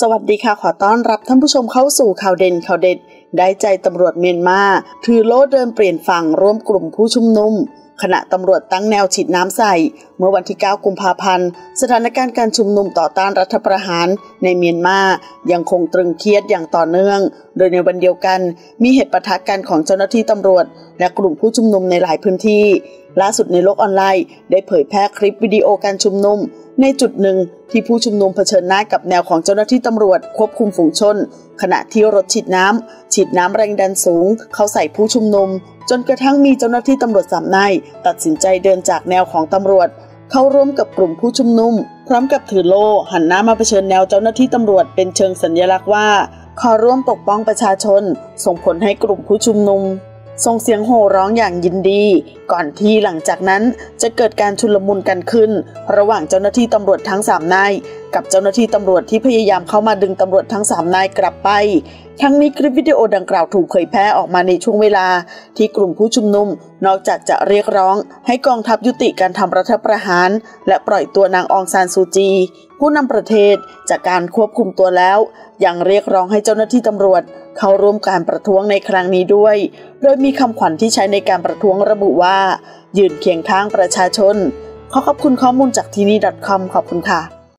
สวัสดีค่ะขอต้อนรับท่านผู้ชมเข้าสู่ข่าวเด่นข่าวเด็ดได้ใจตำรวจเมียนมาถือโล่เดินเปลี่ยนฝั่งร่วมกลุ่มผู้ชุมนุมขณะตำรวจตั้งแนวฉีดน้ำใส่เมื่อวันที่ 9 กุมภาพันธ์สถานการณ์การชุมนุมต่อต้านรัฐประหารในเมียนมายังคงตรึงเครียดอย่างต่อเนื่องโดยในวันเดียวกันมีเหตุปะทะกันของเจ้าหน้าที่ตำรวจและกลุ่มผู้ชุมนุมในหลายพื้นที่ล่าสุดในโลกออนไลน์ได้เผยแพร่คลิปวิดีโอการชุมนุมในจุดหนึ่งที่ผู้ชุมนุมเผชิญหน้ากับแนวของเจ้าหน้าที่ตำรวจควบคุมฝูงชนขณะที่รถฉีดน้ำแรงดันสูงเข้าใส่ผู้ชุมนุมจนกระทั่งมีเจ้าหน้าที่ตำรวจ3 นายตัดสินใจเดินจากแนวของตำรวจเข้าร่วมกับกลุ่มผู้ชุมนุมพร้อมกับถือโล่หันหน้ามาเผชิญแนวเจ้าหน้าที่ตำรวจเป็นเชิงสัญลักษณ์ว่าขอร่วมปกป้องประชาชนส่งผลให้กลุ่มผู้ชุมนุมส่งเสียงโห่ร้องอย่างยินดีก่อนที่หลังจากนั้นจะเกิดการชุลมุนกันขึ้นระหว่างเจ้าหน้าที่ตำรวจทั้ง3 นายกับเจ้าหน้าที่ตำรวจที่พยายามเข้ามาดึงตำรวจทั้ง3 นายกลับไปทั้งนี้คลิปวิดีโอดังกล่าวถูกเผยแพร่ออกมาในช่วงเวลาที่กลุ่มผู้ชุมนุมนอกจากจะเรียกร้องให้กองทัพยุติการทำรัฐประหารและปล่อยตัวนางอองซานซูจีผู้นำประเทศจากการควบคุมตัวแล้วยังเรียกร้องให้เจ้าหน้าที่ตำรวจเข้าร่วมการประท้วงในครั้งนี้ด้วยโดยมีคำขวัญที่ใช้ในการประท้วงระบุว่ายืนเคียงข้างประชาชนขอขอบคุณข้อมูลจากที่นี่.com ขอบคุณค่ะ